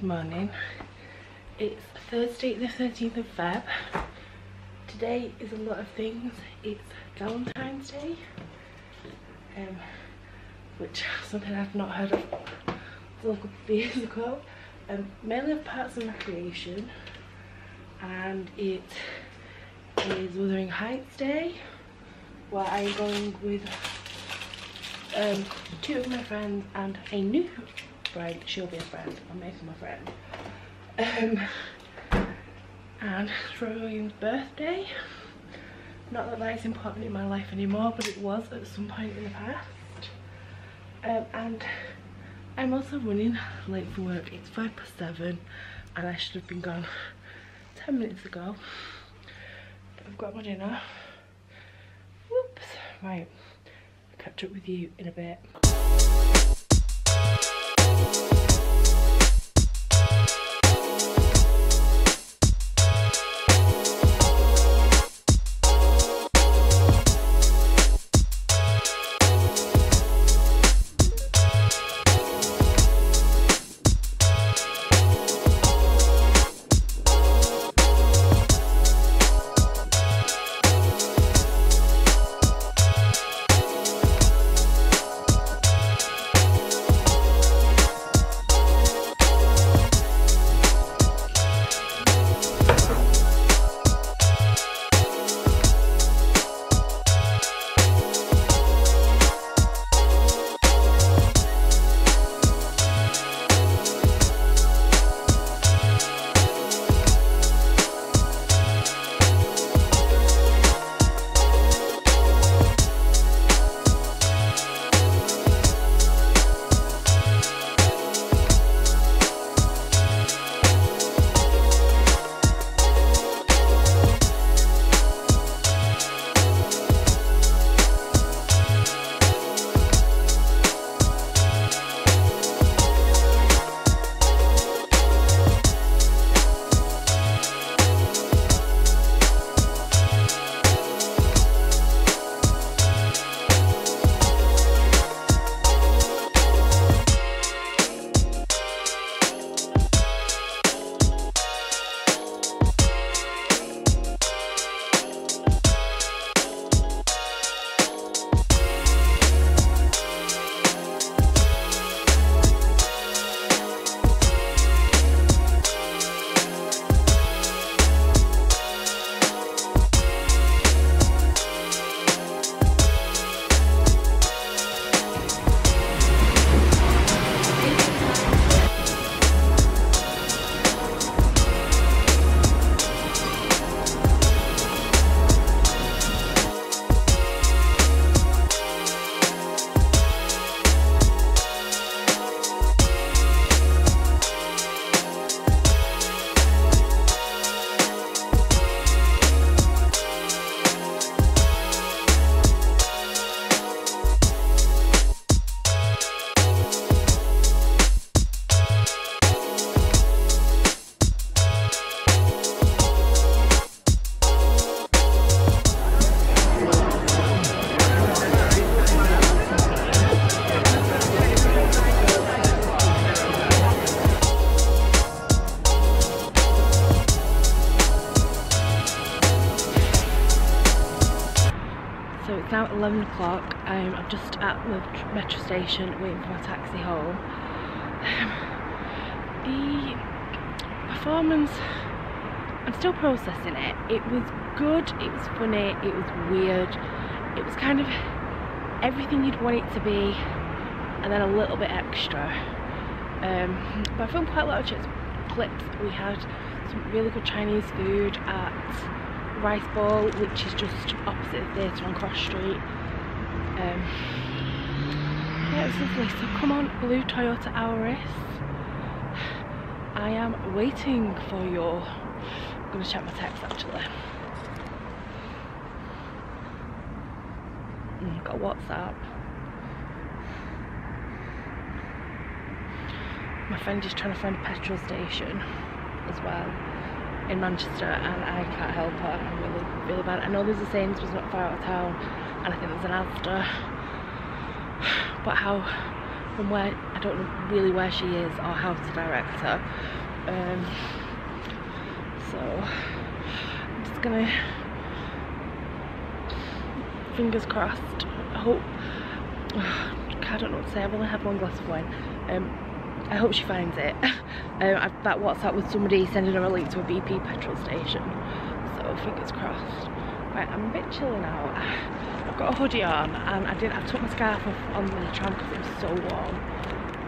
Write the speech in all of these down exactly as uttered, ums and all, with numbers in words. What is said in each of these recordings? Good morning. It's Thursday the thirteenth of Feb. Today is a lot of things. It's Valentine's Day, um, which is something I've not heard of until a couple of years ago. Um, mainly Parks and Recreation, and it is Wuthering Heights Day, where I'm going with um, two of my friends and a new friend. She'll be a friend. I'm making my friend. Um, and it's Rowan's birthday. Not that that's important in my life anymore, but it was at some point in the past. Um, and I'm also running late for work. It's five past seven, and I should have been gone ten minutes ago. But I've got my dinner. Whoops. Right. I'll catch up with you in a bit. eleven o'clock. um, I'm just at the metro station waiting for my taxi home. Um, the performance, I'm still processing it. It was good, it was funny, it was weird, it was kind of everything you'd want it to be and then a little bit extra. Um, but I filmed quite a lot of clips. We had some really good Chinese food at Rice Bowl, which is just opposite the theatre on Cross Street. Um, yeah, it was lovely. So come on, blue Toyota Auris. I am waiting for your... I'm going to check my text actually. Mm, I've got WhatsApp. My friend is trying to find a petrol station as well in Manchester, and I can't help her. I'm really, really bad. I know there's a Sainsbury's not far out of town, and I think there's an Asda, but how and where I don't know really where she is or how to direct her. Um, so I'm just gonna, fingers crossed, I hope. I don't know what to say, I've only had one glass of wine. Um, I hope she finds it. um, I've, that WhatsApp with somebody sending her a link to a B P petrol station, so fingers crossed. Right, I'm a bit chilly now. I've got a hoodie on and I didn't. I took my scarf off on the tram because it was so warm.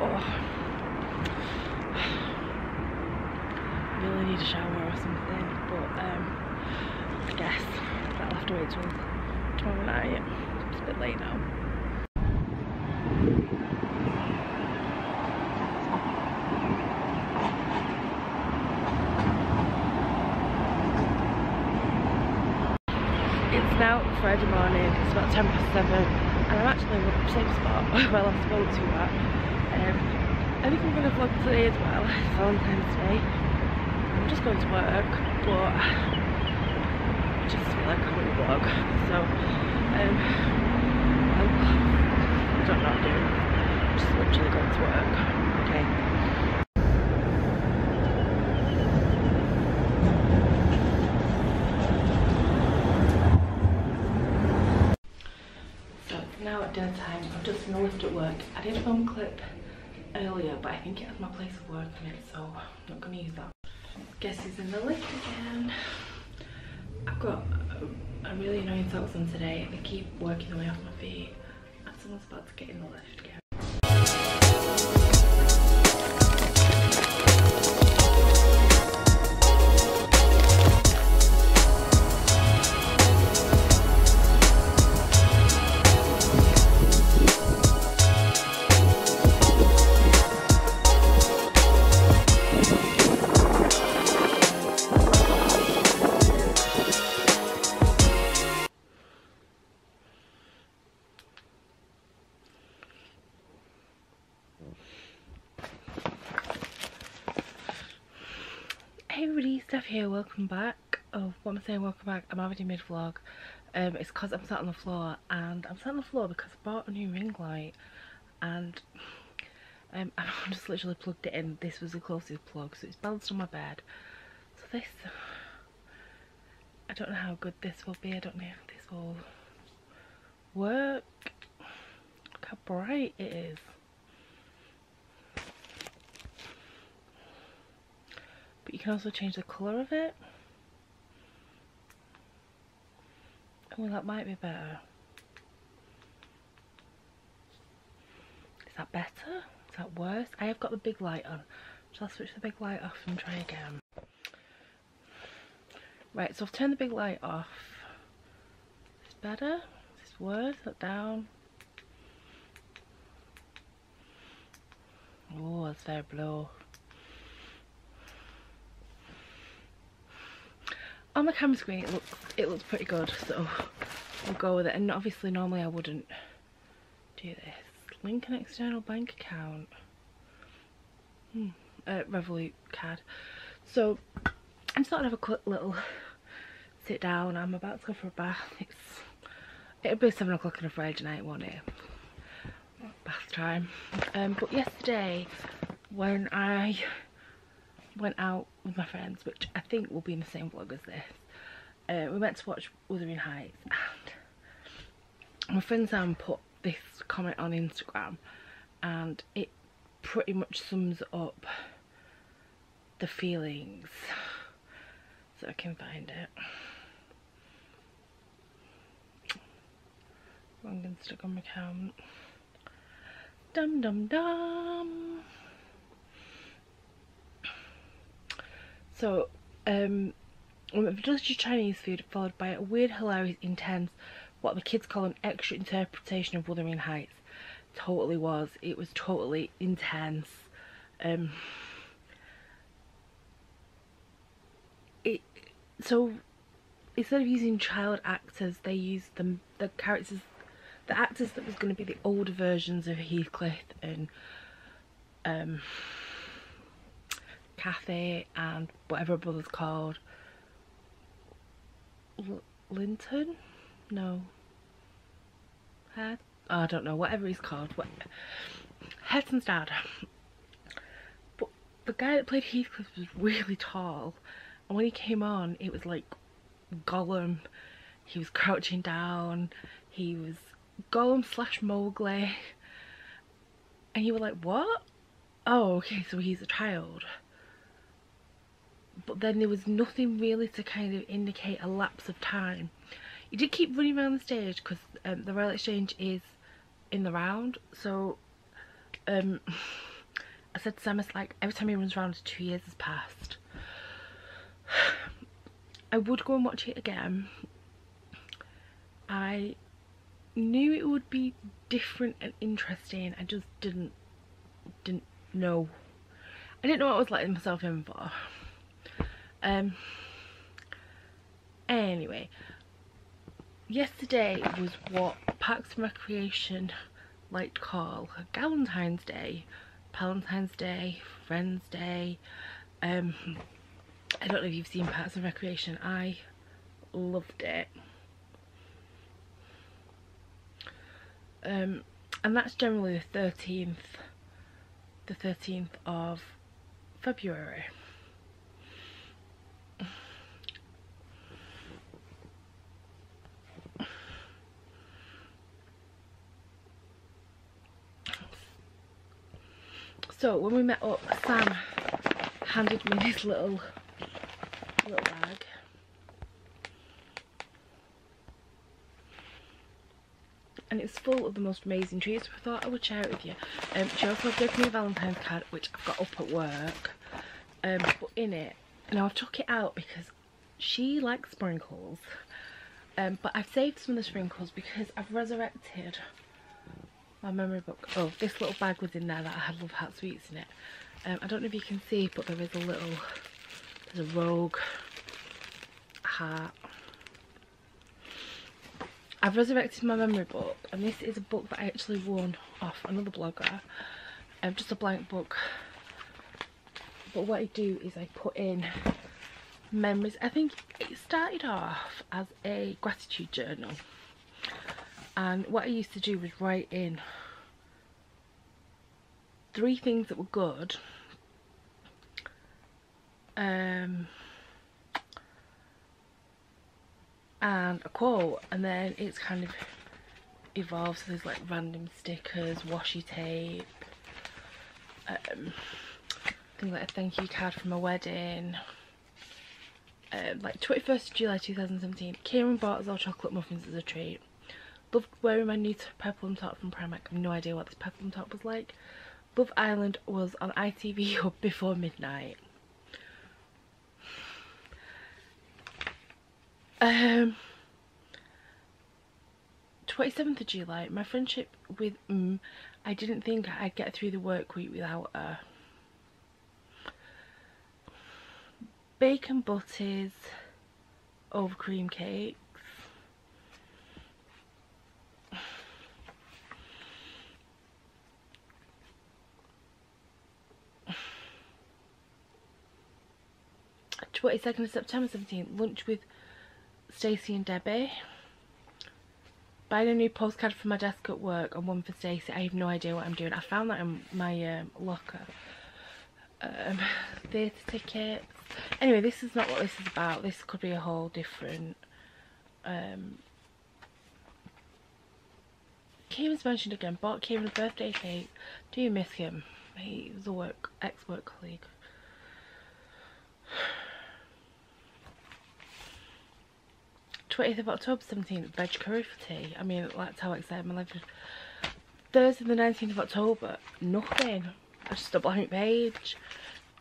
Oh, I really need a shower or something, but um, I guess that'll have to wait till tomorrow night. It's a bit late now. Friday morning, it's about ten past seven, and I'm actually in the same spot where I last spoke to you at. Um, I think I'm going to vlog today as well, it's Valentine's Day. I'm just going to work, but I just feel like I want to vlog, so um, I don't know what I'm doing. I'm just literally going to work, okay. Dinner time. I'm just in the lift at work. I did film a clip earlier, but I think it has my place of work in it, so I'm not going to use that. Guess who's in the lift again? I've got a, a really annoying socks on today. They keep working their way off my feet, and someone's about to get in the lift again. Here, welcome back. Oh, what am I saying? Welcome back. I'm already mid vlog. Um, it's because I'm sat on the floor, and I'm sat on the floor because I bought a new ring light, and um, I just literally plugged it in. This was the closest plug, so it's balanced on my bed. So this, I don't know how good this will be. I don't know if this will work. Look how bright it is. But you can also change the colour of it. Oh, that might be better. Is that better? Is that worse? I have got the big light on. So I'll switch the big light off and try again. Right, so I've turned the big light off. Is this better? Is this worse? Look down. Oh, that's very blue. On my camera screen it looks it looks pretty good, so we'll go with it. And obviously normally I wouldn't do this. Link an external bank account. Hmm. Uh, Revolut card. So I'm starting to have a quick little sit down. I'm about to go for a bath. It's it'll be seven o'clock on a Friday night, won't it? Bath time. Um but yesterday when I went out with my friends, which I think will be in the same vlog as this, uh, we went to watch Wuthering Heights, and my friend Sam put this comment on Instagram, and it pretty much sums up the feelings, so I can find it. Wrong Instagram account. Dum dum dum. So, um, delicious Chinese food followed by a weird, hilarious, intense, what the kids call an extra interpretation of Wuthering Heights. Totally was. It was totally intense. Um, it so instead of using child actors, they used the the characters, the actors that was going to be the older versions of Heathcliff and um. Cathy and whatever her brother's called. L Linton? No. Head? Oh, I don't know. Whatever he's called. What Hetson's dad. But the guy that played Heathcliff was really tall, and when he came on, it was like Gollum. He was crouching down. He was Gollum slash Mowgli. And you were like, what? Oh, okay, so he's a child. But then there was nothing really to kind of indicate a lapse of time. You did keep running around the stage because um, the Royal Exchange is in the round. So um, I said to Sam, it's like every time he runs around, two years has passed. I would go and watch it again. I knew it would be different and interesting. I just didn't didn't know. I didn't know what I was letting myself in for. Um. Anyway, yesterday was what Parks and Recreation like to call Galentine's Day, Palentine's Day, Friends Day. Um, I don't know if you've seen Parks and Recreation. I loved it. Um, and that's generally the thirteenth, the thirteenth of February. So when we met up, Sam handed me this little little bag. And it's full of the most amazing treats, so I thought I would share it with you. Um, she also gave me a Valentine's card, which I've got up at work. Um, but in it, now I've took it out because she likes sprinkles. Um, but I've saved some of the sprinkles because I've resurrected my memory book. Oh, this little bag was in there that I had Love Heart Sweets in it. Um, I don't know if you can see, but there is a little, there's a rogue heart. I've resurrected my memory book, and this is a book that I actually won off another blogger. Um, just a blank book. But what I do is I put in memories. I think it started off as a gratitude journal. And what I used to do was write in three things that were good. Um... and a quote, and then it's kind of evolved, so there's like random stickers, washi tape, um, things like a thank you card from a wedding. Um, like twenty-first of July two thousand seventeen, Kieran bought us all chocolate muffins as a treat. Loved wearing my new peplum top from Primark. I have no idea what this peplum top was like. Love Island was on I T V or before midnight. Um, twenty-seventh of July, my friendship with um, I didn't think I'd get through the work week without her. Bacon butties over cream cakes. twenty-second of September seventeen, lunch with Stacey and Debbie. Buying a new postcard for my desk at work and one for Stacey. I have no idea what I'm doing. I found that in my um, locker. Um, theatre tickets. Anyway, this is not what this is about. This could be a whole different... Um, Kieran's mentioned again. Bought Kieran a birthday cake. Do you miss him? He was a work ex-work colleague. twentieth of October seventeen, veg curry for tea. I mean, that's how excited my life is. Thursday the nineteenth of October, nothing. Just a blank page.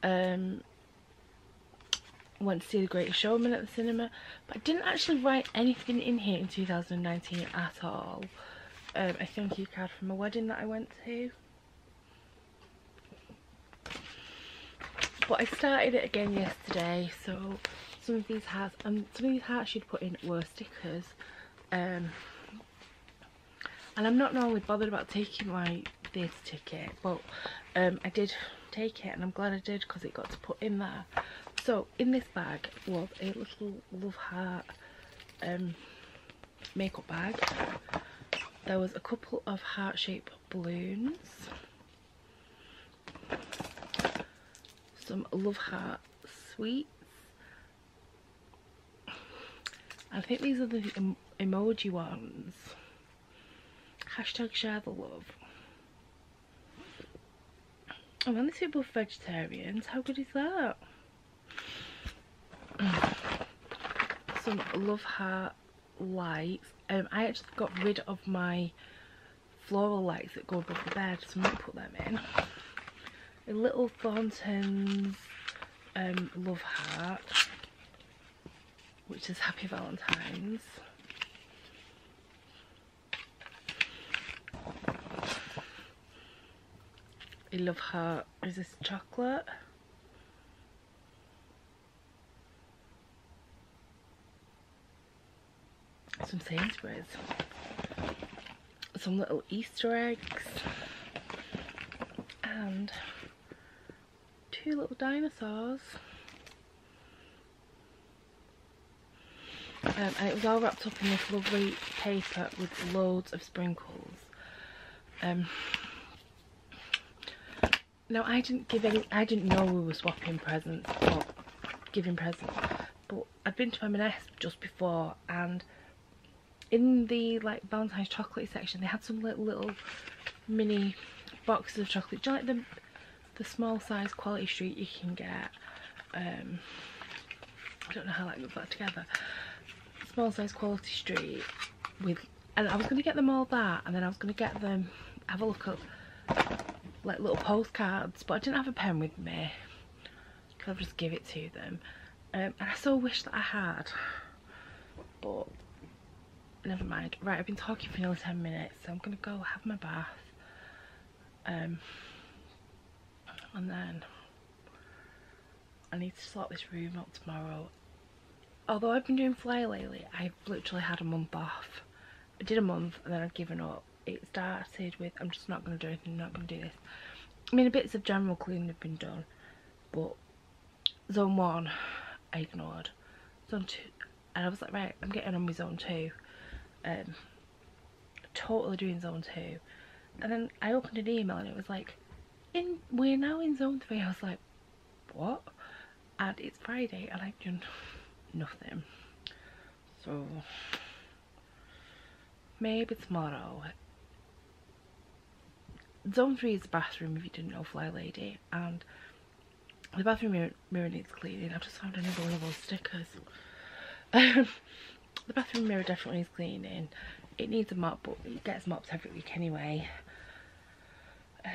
Um, went to see The Greatest Showman at the cinema. But I didn't actually write anything in here in two thousand nineteen at all. Um, a thank you card from a wedding that I went to. But I started it again yesterday, so... Some of these hearts, and some of these hearts you'd put in were stickers, um, and I'm not normally bothered about taking my theatre ticket, but um, I did take it, and I'm glad I did because it got to put in there. So in this bag was a little Love Heart um, makeup bag. There was a couple of heart-shaped balloons. some Love Heart sweets. I think these are the em emoji ones. Hashtag share the love. And when these people are vegetarians, how good is that? Some Love Heart lights. Um, I actually got rid of my floral lights that go above the bed, so I'm going to put them in. A little Thornton's um, Love Heart, which is Happy Valentine's. I love heart. Is this chocolate? Some Sainsbury's. Some little Easter eggs. And two little dinosaurs. Um, and it was all wrapped up in this lovely paper with loads of sprinkles. Um... Now I didn't give any, I didn't know we were swapping presents or giving presents, but I've been to M and S just before, and in the like Valentine's chocolate section they had some little, little mini boxes of chocolate. Do you like the, the small size Quality Street you can get? Um, I don't know how that got that together. Small size Quality Street with, and I was going to get them all that, and then I was going to get them, have a look at like little postcards, but I didn't have a pen with me because I'll just give it to them, um, and I so wish that I had, but never mind. Right, I've been talking for nearly ten minutes, so I'm gonna go have my bath, um, and then I need to sort this room out tomorrow. Although I've been doing fly lately, I've literally had a month off. I did a month and then I've given up. It started with, I'm just not going to do anything, I'm not going to do this. I mean, bits of general cleaning have been done, but zone one, I ignored. Zone two, and I was like, right, I'm getting on with zone two. Um, totally doing zone two. And then I opened an email and it was like, in we're now in zone three. I was like, what? And it's Friday and I've done nothing. So, maybe tomorrow. Zone three is the bathroom, if you didn't know, FlyLady, and the bathroom mirror, mirror needs cleaning. I've just found another one of those stickers. Um, the bathroom mirror definitely needs cleaning. It needs a mop, but it gets mopped every week anyway. Uh,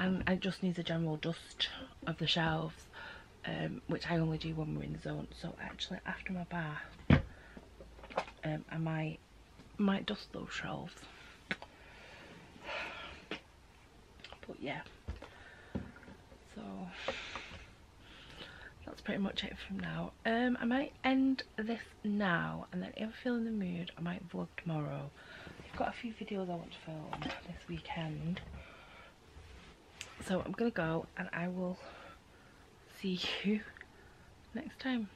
and it just needs a general dust of the shelves, um, which I only do when we're in the zone. So actually, after my bath, um, I might, might dust those shelves. But yeah, so that's pretty much it from now. Um, I might end this now, and then if I feel in the mood, I might vlog tomorrow. I've got a few videos I want to film this weekend. So I'm gonna go, and I will see you next time.